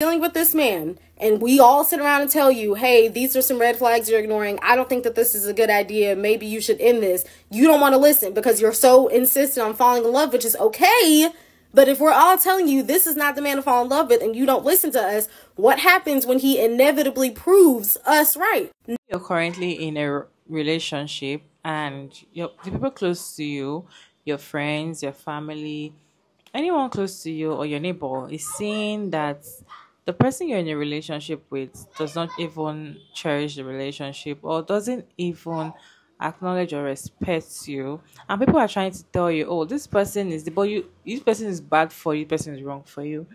dealing with this man, and we all sit around and tell you, hey, these are some red flags you're ignoring. I don't think that this is a good idea. Maybe you should end this. You don't want to listen because you're so insistent on falling in love, which is okay. But if we're all telling you this is not the man to fall in love with and you don't listen to us, what happens when he inevitably proves us right? You're currently in a relationship and the people close to you, your friends, your family, anyone close to you or your neighbor is seeing that the person you're in a relationship with does not even cherish the relationship or doesn't even acknowledge or respect you, and people are trying to tell you, oh, this person is this person is bad for you, this person is wrong for you,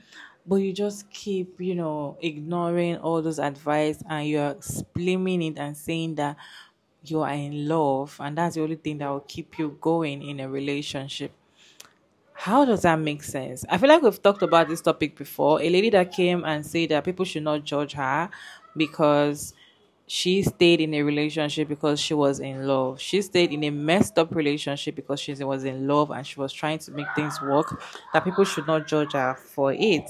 but you just keep ignoring all those advice and you're blaming it and saying that you are in love and that's the only thing that will keep you going in a relationship. How does that make sense? I feel like we've talked about this topic before. A lady that came and said that people should not judge her because she stayed in a relationship because she was in love. She stayed in a messed up relationship because she was in love and she was trying to make things work. That people should not judge her for it.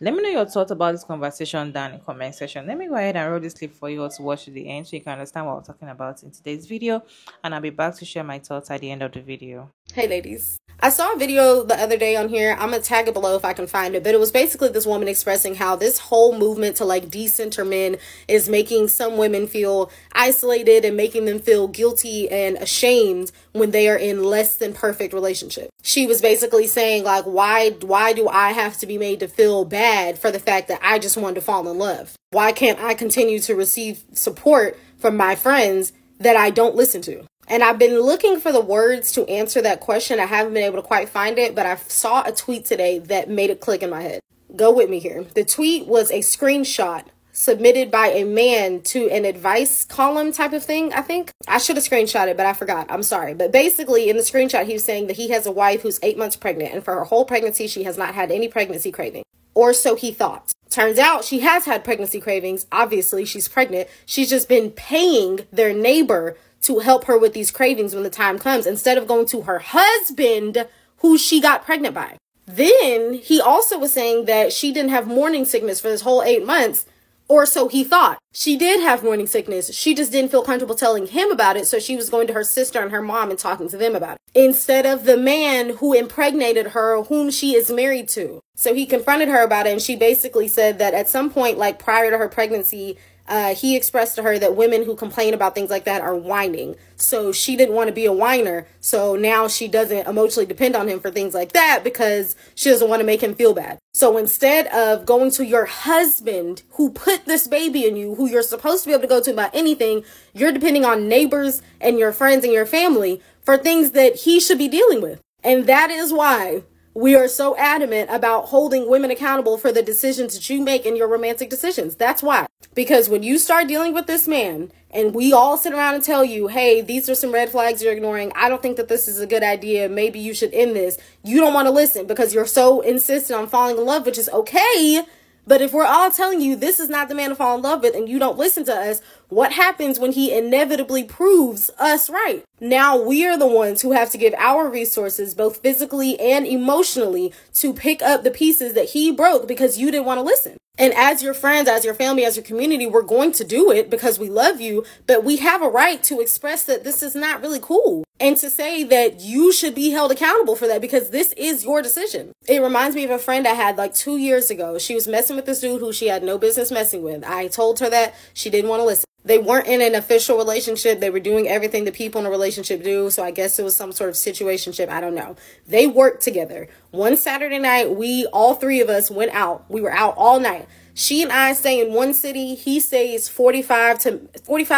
Let me know your thoughts about this conversation down in the comment section. Let me go ahead and roll this clip for you all to watch to the end so you can understand what we're talking about in today's video. And I'll be back to share my thoughts at the end of the video. Hey ladies. I saw a video the other day on here. I'm gonna tag it below if I can find it, but it was basically this woman expressing how this whole movement to like decenter men is making some women feel isolated and making them feel guilty and ashamed when they are in less than perfect relationships. She was basically saying like, why do I have to be made to feel bad for the fact that I just wanted to fall in love? Why can't I continue to receive support from my friends that I don't listen to? And I've been looking for the words to answer that question. I haven't been able to quite find it, but I saw a tweet today that made it click in my head. Go with me here. The tweet was a screenshot submitted by a man to an advice column type of thing, I think. I should have screenshot it, but I forgot. I'm sorry. But basically, in the screenshot, he was saying that he has a wife who's 8 months pregnant, and for her whole pregnancy, she has not had any pregnancy craving. Or so he thought. Turns out she has had pregnancy cravings. Obviously, she's pregnant. She's just been paying their neighbor to help her with these cravings when the time comes, instead of going to her husband who she got pregnant by. Then he also was saying that she didn't have morning sickness for this whole 8 months, or so he thought. She did have morning sickness. She just didn't feel comfortable telling him about it, so she was going to her sister and her mom and talking to them about it, instead of the man who impregnated her, whom she is married to. So he confronted her about it, and she basically said that at some point, like prior to her pregnancy, he expressed to her that women who complain about things like that are whining. So she didn't want to be a whiner. So now she doesn't emotionally depend on him for things like that because she doesn't want to make him feel bad. So instead of going to your husband who put this baby in you, who you're supposed to be able to go to about anything, you're depending on neighbors and your friends and your family for things that he should be dealing with. And that is why we are so adamant about holding women accountable for the decisions that you make in your romantic decisions. That's why. Because when you start dealing with this man and we all sit around and tell you, hey, these are some red flags you're ignoring. I don't think that this is a good idea. Maybe you should end this. You don't want to listen because you're so insistent on falling in love, which is okay. But if we're all telling you this is not the man to fall in love with and you don't listen to us, what happens when he inevitably proves us right? Now we are the ones who have to give our resources, both physically and emotionally, to pick up the pieces that he broke because you didn't want to listen. And as your friends, as your family, as your community, we're going to do it because we love you, but we have a right to express that this is not really cool and to say that you should be held accountable for that because this is your decision. It reminds me of a friend I had like 2 years ago. She was messing with this dude who she had no business messing with. I told her that. She didn't want to listen. They weren't in an official relationship. They were doing everything that people in a relationship do. So I guess it was some sort of situationship. I don't know. They worked together. One Saturday night, all three of us went out. We were out all night. She and I stay in one city. He stays 45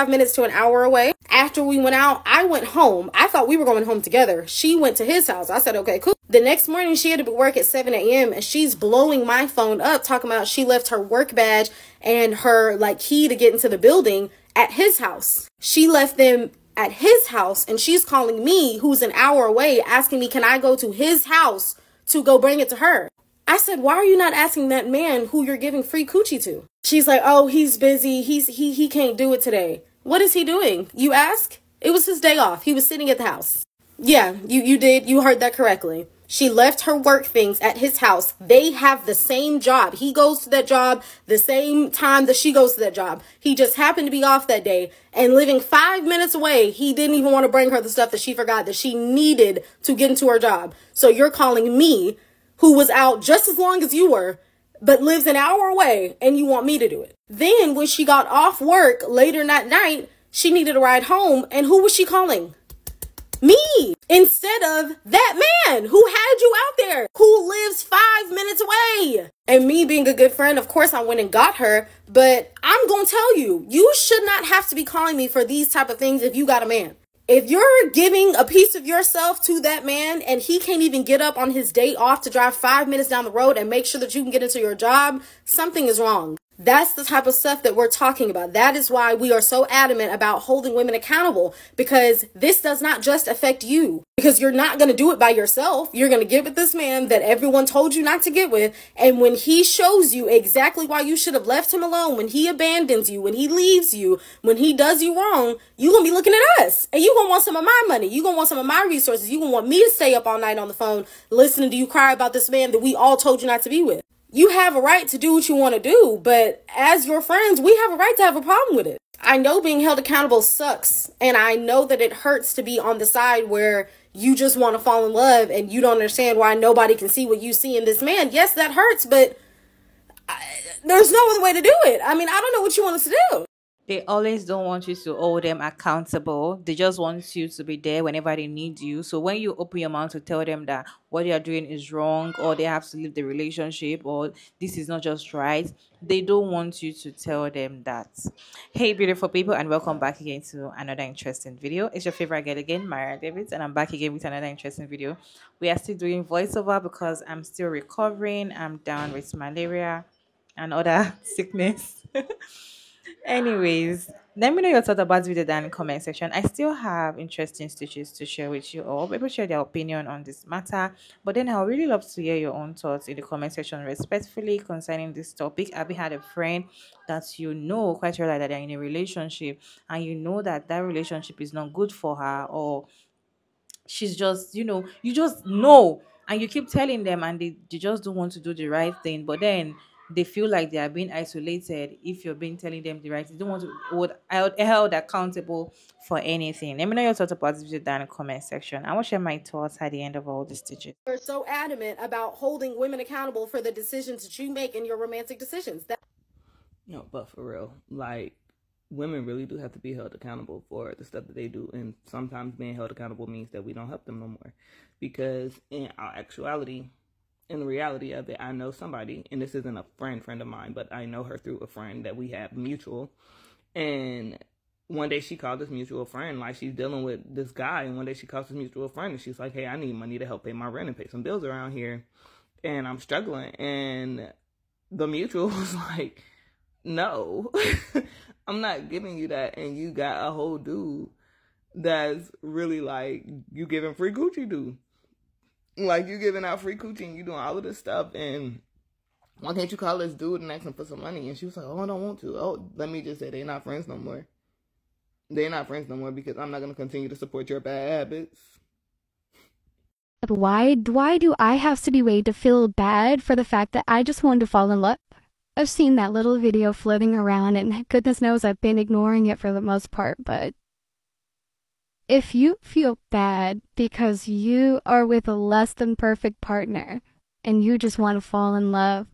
minutes to an hour away. After we went out, I went home. I thought we were going home together. She went to his house. I said, okay, cool. The next morning, she had to be work at 7 a.m. and she's blowing my phone up talking about she left her work badge and her key to get into the building at his house. She left them at his house and she's calling me, who's an hour away, asking me, can I go to his house to go bring it to her? I said, why are you not asking that man who you're giving free coochie to? She's like, oh, he's busy. He can't do it today. What is he doing? You ask? It was his day off. He was sitting at the house. Yeah, you did. You heard that correctly. She left her work things at his house. They have the same job. He goes to that job the same time that she goes to that job. He just happened to be off that day, and living 5 minutes away, he didn't even want to bring her the stuff that she forgot that she needed to get into her job. So you're calling me, who was out just as long as you were, but lives an hour away, and you want me to do it. Then when she got off work later that night, she needed a ride home, and who was she calling? Me, instead of that man who had you out there, who lives 5 minutes away. And me being a good friend, of course I went and got her, but I'm gonna tell you, you should not have to be calling me for these type of things if you got a man. If you're giving a piece of yourself to that man and he can't even get up on his day off to drive 5 minutes down the road and make sure that you can get into your job, something is wrong. That's the type of stuff that we're talking about. That is why we are so adamant about holding women accountable, because this does not just affect you, because you're not going to do it by yourself. You're going to get with this man that everyone told you not to get with. And when he shows you exactly why you should have left him alone, when he abandons you, when he leaves you, when he does you wrong, you're going to be looking at us and you're going to want some of my money. You're going to want some of my resources. You're going to want me to stay up all night on the phone listening to you cry about this man that we all told you not to be with. You have a right to do what you want to do, but as your friends, we have a right to have a problem with it. I know being held accountable sucks, and I know that it hurts to be on the side where you just want to fall in love and you don't understand why nobody can see what you see in this man. Yes, that hurts, but there's no other way to do it. I mean, I don't know what you want us to do. They always don't want you to hold them accountable. They just want you to be there whenever they need you. So when you open your mouth to tell them that what they are doing is wrong, or they have to leave the relationship, or this is not just right, they don't want you to tell them that. Hey, beautiful people, and welcome back again to another interesting video. It's your favorite girl again, Maria Davids, and I'm back again with another interesting video. We are still doing voiceover because I'm still recovering. I'm down with malaria and other sickness. Anyways, let me know your thoughts about this video down in the comment section. I still have interesting stitches to share with you all. People share their opinion on this matter, but then I'll really love to hear your own thoughts in the comment section respectfully concerning this topic. Have you had a friend that you know quite well that they're in a relationship, and you know that that relationship is not good for her, or she's just, you know, you just know, and you keep telling them, and they just don't want to do the right thing, but then they feel like they are being isolated if you're being telling them the right thing. They don't want to be held accountable for anything. Let me know your thoughts about this video down in the comment section. I will share my thoughts at the end of all this stitches. We're so adamant about holding women accountable for the decisions that you make in your romantic decisions. No, but for real, like, women really do have to be held accountable for the stuff that they do, and sometimes being held accountable means that we don't help them no more, because in our actuality, in the reality of it, I know somebody, and this isn't a friend of mine, but I know her through a friend that we have mutual. And one day she called this mutual friend, like, she's dealing with this guy, and one day she calls this mutual friend and she's like, hey, I need money to help pay my rent and pay some bills around here, and I'm struggling. And the mutual was like, no, I'm not giving you that. And you got a whole dude that's really like, you giving free Gucci dude. Like, you giving out free coochie and you doing all of this stuff, and why can't you call this dude and ask him for some money? And she was like, oh, I don't want to. Oh, let me just say, they're not friends no more. They're not friends no more, because I'm not going to continue to support your bad habits. But why do I have to be made to feel bad for the fact that I just wanted to fall in love? I've seen that little video floating around, and goodness knows I've been ignoring it for the most part, but if you feel bad because you are with a less than perfect partner and you just want to fall in love,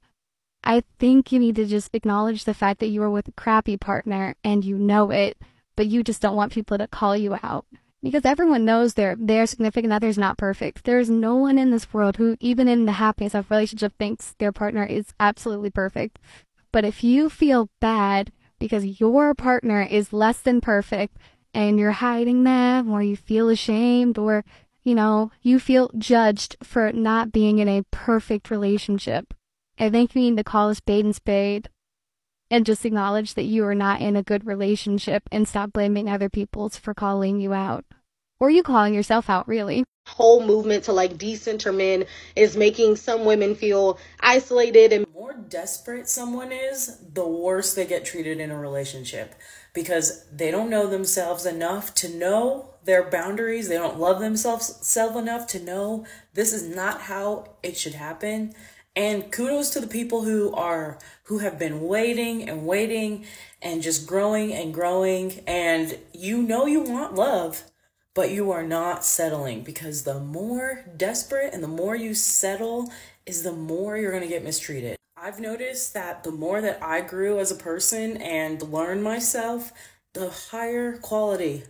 I think you need to just acknowledge the fact that you are with a crappy partner and you know it, but you just don't want people to call you out. Because everyone knows their significant other is not perfect. There is no one in this world who, even in the happiest of relationship, thinks their partner is absolutely perfect. But if you feel bad because your partner is less than perfect, and you're hiding them, or you feel ashamed, or, you know, you feel judged for not being in a perfect relationship, I think you need to call a spade and spade and just acknowledge that you are not in a good relationship and stop blaming other people for calling you out. Or you calling yourself out, really. Whole movement to, like, decenter men is making some women feel isolated and more desperate someone is, the worse they get treated in a relationship, because they don't know themselves enough to know their boundaries. They don't love themselves enough to know this is not how it should happen. And kudos to the people who have been waiting and waiting and just growing and growing. And you know you want love, but you are not settling, because the more desperate and the more you settle is the more you're going to get mistreated. I've noticed that the more that I grew as a person and learned myself, the higher quality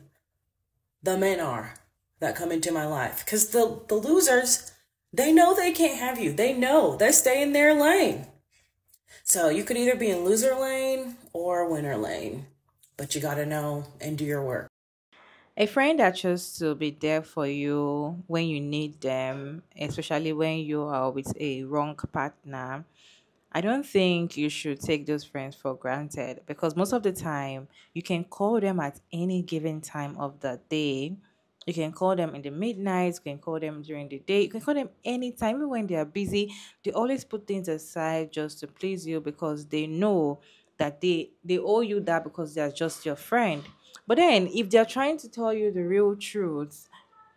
the men are that come into my life. Because the losers, they know they can't have you. They know. They stay in their lane. So you could either be in loser lane or winner lane, but you got to know and do your work. A friend that chose to be there for you when you need them, especially when you are with a wrong partner, I don't think you should take those friends for granted, because most of the time, you can call them at any given time of the day. You can call them in the midnight, you can call them during the day, you can call them anytime, even when they are busy. They always put things aside just to please you, because they know that they owe you that, because they are just your friend. But then, if they're trying to tell you the real truth,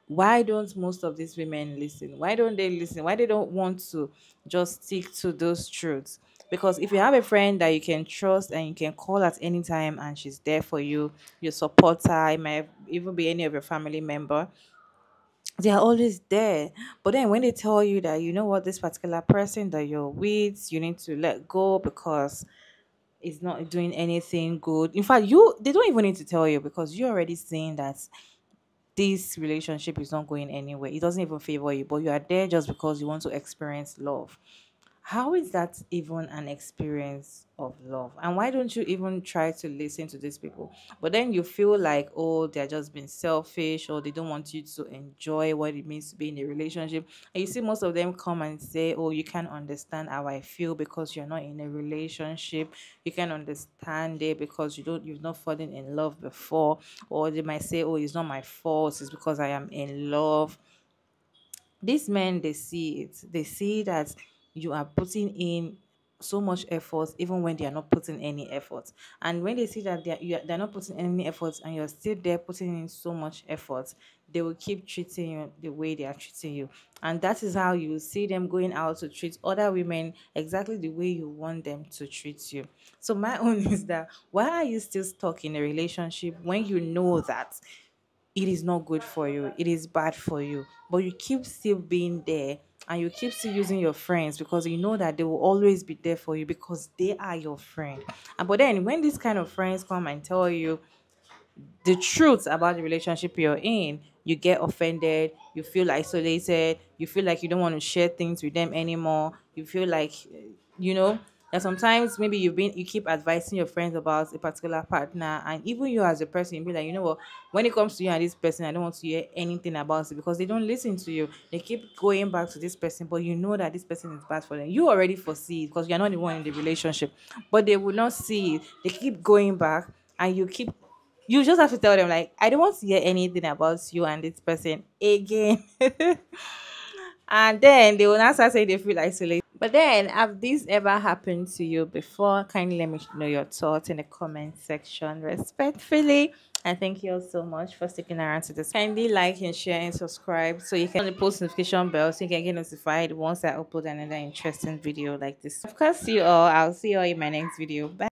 why don't most of these women listen? Why don't they listen? Why they don't want to just stick to those truths? Because if you have a friend that you can trust and you can call at any time and she's there for you, your supporter, it might even be any of your family member, they are always there. But then when they tell you that, you know what, this particular person that you're with, you need to let go because it's not doing anything good. In fact, they don't even need to tell you, because you're already seeing that this relationship is not going anywhere. It doesn't even favor you, but you are there just because you want to experience love. How is that even an experience of love? And why don't you even try to listen to these people? But then you feel like, oh, they're just being selfish, or they don't want you to enjoy what it means to be in a relationship. And you see most of them come and say, oh, you can't understand how I feel because you're not in a relationship. You can't understand it because you've not fallen in love before. Or they might say, oh, it's not my fault, it's because I am in love. These men, they see it. They see that you are putting in so much effort, even when they are not putting any effort. And when they see that they're not putting any effort and you're still there putting in so much effort, they will keep treating you the way they are treating you. And that is how you see them going out to treat other women exactly the way you want them to treat you. So my own is that, why are you still stuck in a relationship when you know that it is not good for you, it is bad for you, but you keep still being there? And you keep still using your friends because you know that they will always be there for you because they are your friend. But then when these kind of friends come and tell you the truth about the relationship you're in, you get offended, you feel isolated, you feel like you don't want to share things with them anymore. You feel like, you know, that sometimes maybe you keep advising your friends about a particular partner, and even you as a person, you be like, you know what, when it comes to you and this person, I don't want to hear anything about it, because they don't listen to you. They keep going back to this person, but you know that this person is bad for them. You already foresee it because you're not the one in the relationship, but they will not see it. They keep going back, and you just have to tell them, like, I don't want to hear anything about you and this person again. And then they will not start saying they feel isolated. But then, have this ever happened to you before? Kindly let me know your thoughts in the comment section respectfully. And thank you all so much for sticking around to this. Kindly like and share and subscribe so you can turn the post notification bell so you can get notified once I upload another interesting video like this. Of course, I'll see you all in my next video. Bye.